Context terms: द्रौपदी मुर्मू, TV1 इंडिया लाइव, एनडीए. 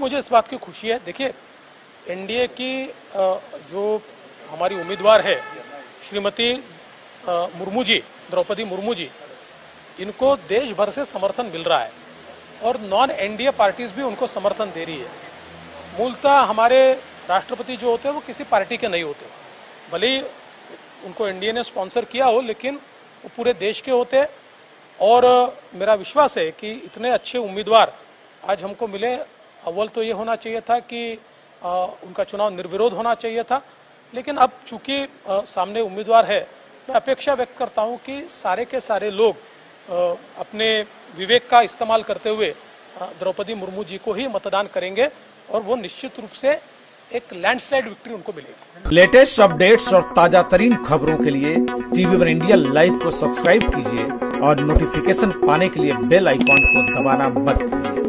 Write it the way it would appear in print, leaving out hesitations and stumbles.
मुझे इस बात की खुशी है। देखिए, एनडीए की जो हमारी उम्मीदवार है श्रीमती मुर्मू जी, द्रौपदी मुर्मू जी, इनको देश भर से समर्थन मिल रहा है और नॉन एनडीए पार्टीज भी उनको समर्थन दे रही है। मूलतः हमारे राष्ट्रपति जो होते हैं वो किसी पार्टी के नहीं होते, भले ही उनको एनडीए ने स्पॉन्सर किया हो, लेकिन वो पूरे देश के होते। और मेरा विश्वास है कि इतने अच्छे उम्मीदवार आज हमको मिले। अव्वल तो ये होना चाहिए था कि उनका चुनाव निर्विरोध होना चाहिए था, लेकिन अब चूंकि सामने उम्मीदवार है, मैं अपेक्षा व्यक्त करता हूँ कि सारे के सारे लोग अपने विवेक का इस्तेमाल करते हुए द्रौपदी मुर्मू जी को ही मतदान करेंगे और वो निश्चित रूप से एक लैंडस्लाइड विक्ट्री उनको मिलेगी। लेटेस्ट अपडेट्स और ताजा तरीन खबरों के लिए TV1 इंडिया लाइव को सब्सक्राइब कीजिए और नोटिफिकेशन पाने के लिए बेल आइकॉन को दबाना मत भूलिए।